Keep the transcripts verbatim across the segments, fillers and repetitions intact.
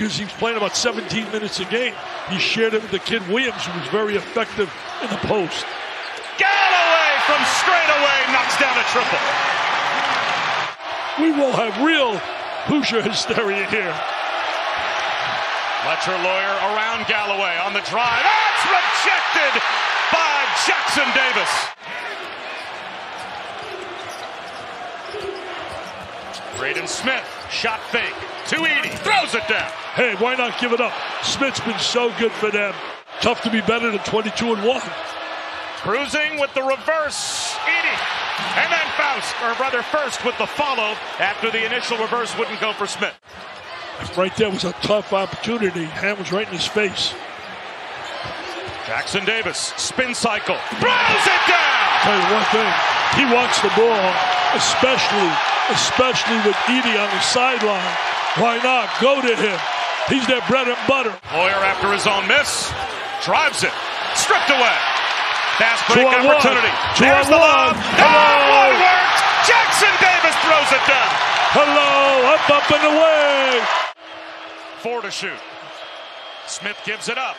because he was playing about seventeen minutes a game. He shared it with the kid Williams, who was very effective in the post. Galloway from straight away knocks down a triple. We will have real Hoosier hysteria here. Fletcher Loyer around Galloway on the drive. That's rejected by Jackson-Davis. Braden Smith, shot fake, to Edey, throws it down. Hey, why not give it up? Smith's been so good for them. Tough to be better than twenty-two and one. Cruising with the reverse, Edey. And then Faust, or rather first with the follow after the initial reverse wouldn't go for Smith. Right there was a tough opportunity. Hand was right in his face. Jackson-Davis, spin cycle, throws it down! I'll tell you one thing, he wants the ball, especially, especially with Edey on the sideline. Why not? Go to him. He's their bread and butter. Loyer after his own miss, drives it, stripped away. Fast break opportunity. There's the lob. That one worked! Jackson-Davis throws it down. Hello, up, up, and away. Four to shoot. Smith gives it up.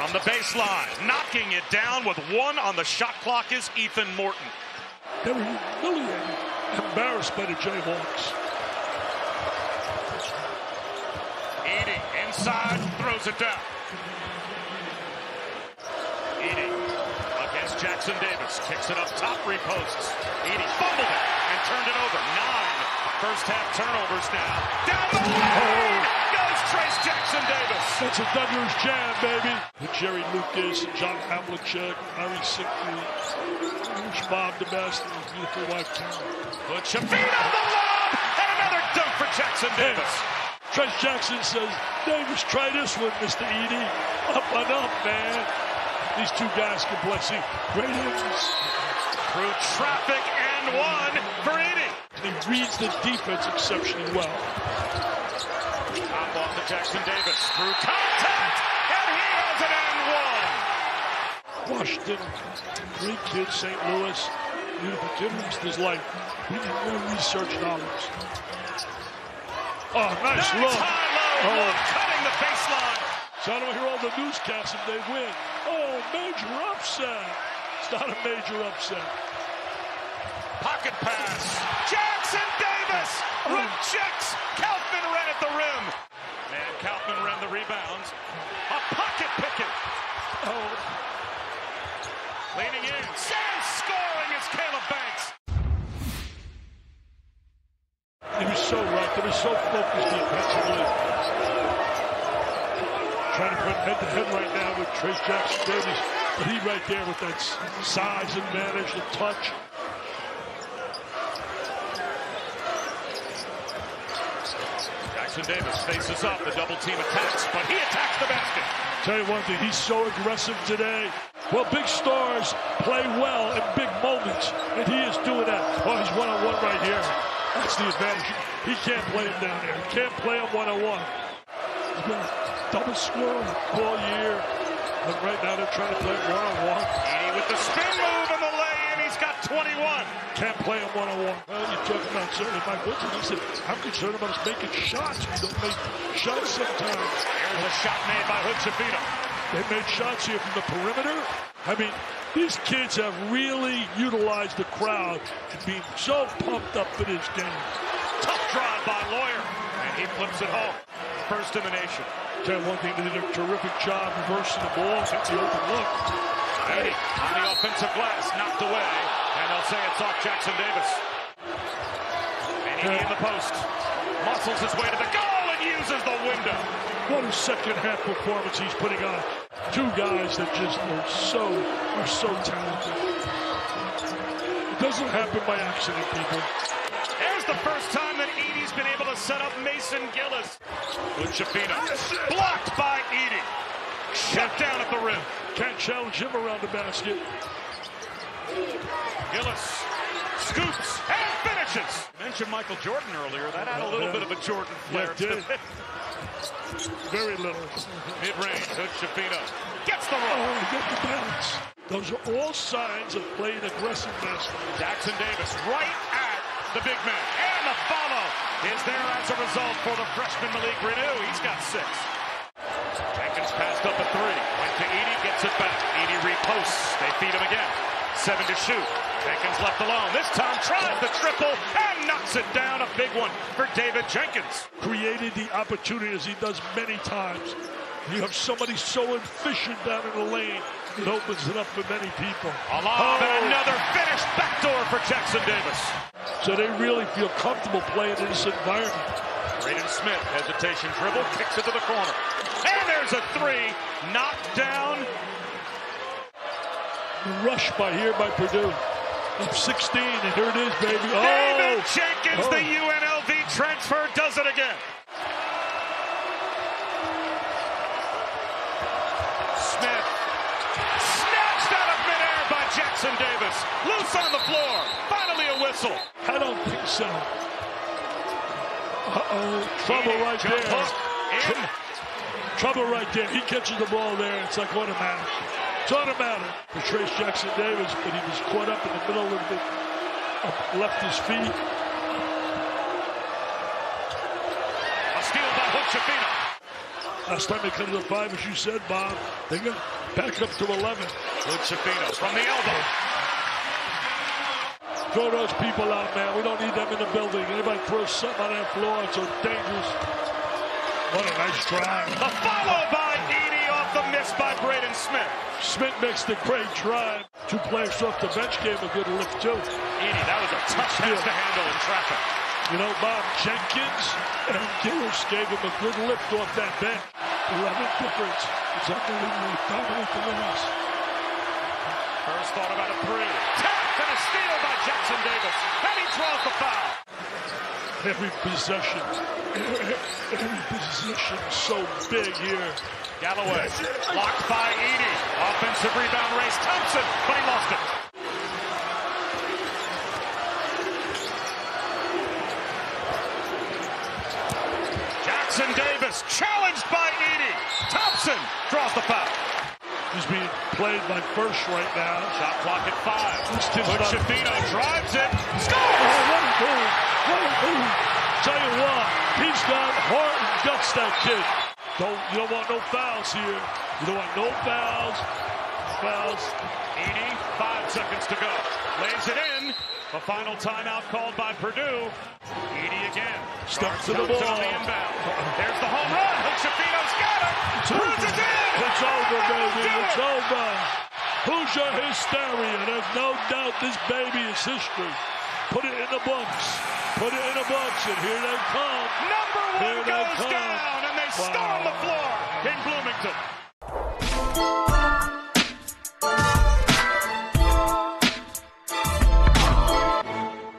On the baseline, knocking it down with one on the shot clock is Ethan Morton. They were humiliated, embarrassed by the Jayhawks. Edey inside, throws it down. Edey against Jackson-Davis, kicks it up top, reposts. Edey fumbled it and turned it over. Nine first half turnovers now. Down the lane goes Trayce Jackson-Davis. That's a Douglas jam, baby. With Jerry Lucas, John Havlicek, Arnie Sickly. Bob the best and his beautiful wife, Hood-Schifino, the lob, and another dunk for Jackson-Davis. Hey, Trayce Jackson says, Davis, try this one, Mister Edey. Up and up, man. These two guys can play. See, great hands. Through traffic and one for Edey. He reads the defense exceptionally well. Top off to Jackson-Davis. Through contact, and he has an and one. Washington, great kid, Saint Louis, beautiful kid, lost his life. He did no research knowledge. Oh, nice look. High, low, oh. Cutting the baseline. So I don't hear all the newscasts if they win. Oh, major upset. It's not a major upset. Pocket pass. Jackson-Davis rejects Kaufman right at the rim. And Kaufman ran the rebounds. A pocket picket. Oh. Leaning in, and scoring is Caleb Banks. He was so right, he was so focused defensively. Trying to put head-to-head right now with Trayce Jackson-Davis. But he right there with that size advantage, the touch. Jackson-Davis faces up, the double team attacks, but he attacks the basket. Tell you one thing, he's so aggressive today. Well, big stars play well in big moments, and he is doing that. Oh, he's one-on-one right here. That's the advantage. He can't play him down there. He can't play him one-on-one. He's been a double scorer all year, but right now they're trying to play him one-on-one. Edey with the spin move in the lane, he's got twenty-one. Can't play him one-on-one. Well, you're talking about certainly Michael Jordan. He said, I'm concerned about us making shots. We don't make shots sometimes. Here's a shot made by Hood-Schifino. They made shots here from the perimeter. I mean, these kids have really utilized the crowd and being so pumped up for this game. Tough drive by Loyer, and he flips it home. First in the nation. Tell you one thing, they did a terrific job reversing the ball. It's the open look. Edey on the offensive glass, knocked away, and they'll say it's off Jackson-Davis. And Edey in the post. Muscles his way to the goal and uses the window. What a second-half performance he's putting on. Two guys that just are so, are so talented. It doesn't happen by accident, people. There's the first time that Edey's been able to set up Mason Gillis. Hood-Schifino blocked by Edey. Shut down at the rim. Can't challenge him around the basket. Gillis scoops and finishes. I mentioned Michael Jordan earlier. That had a little yeah. bit of a Jordan flair to it. Very little. Mid-range, Hood-Schifino gets the roll. Oh, get the balance. Those are all signs of playing aggressive basketball. Jackson-Davis right at the big man. and the follow is there as a result for the freshman Malik Reneau. He's got six. Jenkins passed up a three. Went to Edey, gets it back. Edey reposts. They feed him again. Seven to shoot. Jenkins left alone. This time tries the triple and knocks it down. A big one for David Jenkins. Created the opportunity as he does many times. You have somebody so efficient down in the lane, it opens it up for many people. Alive, oh. And another finish backdoor for Jackson-Davis. So they really feel comfortable playing in this environment. Braden Smith, hesitation dribble, kicks it to the corner. And there's a three, knocked down. Rush by here by Purdue. Up sixteen, and here it is, baby. Oh. David Jenkins, oh. The U N L V transfer, does it again. Smith, snatched out of midair by Jackson-Davis. Loose on the floor. Finally a whistle. I don't think so. Uh-oh. Trouble right there. Tr- trouble right there. He catches the ball there. It's like automatic. It's automatic for Trayce Jackson-Davis, but he was caught up in the middle of the up, left his feet. A steal by Hook Sapina. Last time they come to the five, as you said, Bob, they got back up to eleven. Hood-Schifino from the elbow. Throw those people out, man. We don't need them in the building. Anybody throws something on that floor, it's so dangerous. What a nice drive. The follow by Edey off the miss by Braden Smith. Smith makes the great drive. Two players off the bench gave a good lift, too. Edey, that was a tough pass to handle in traffic. You know, Bob, Jenkins and Gillis gave him a good lift off that bench. eleven difference. It's unbelievable. Dominant the leads. First thought about a three. Tap and a steal by Jackson-Davis. And he draws the foul. Every possession. Every possession so big here. Galloway locked by Edey. Offensive rebound race. Thompson, but he lost it. Jackson-Davis challenged by Edey. Thompson draws the foul. He's being played by First right now. Shot clock at five. Hood-Schifino drives it. Scores! Oh, what a move. What a move. Tell you what, he's got heart and guts, that kid. Don't, you don't want no fouls here. You don't want no fouls. Fouls. Edey, five seconds to go. Lays it in. A final timeout called by Purdue. Edey again. Steps to the ball. On the inbound. There's the home run. Hood-Schifino's got it. It's over, it's over baby. It's over. Hoosier hysteria. There's no doubt this baby is history. Put it in the books. Put it in the books. And here they come. Number one goes down. And they storm the floor in Bloomington.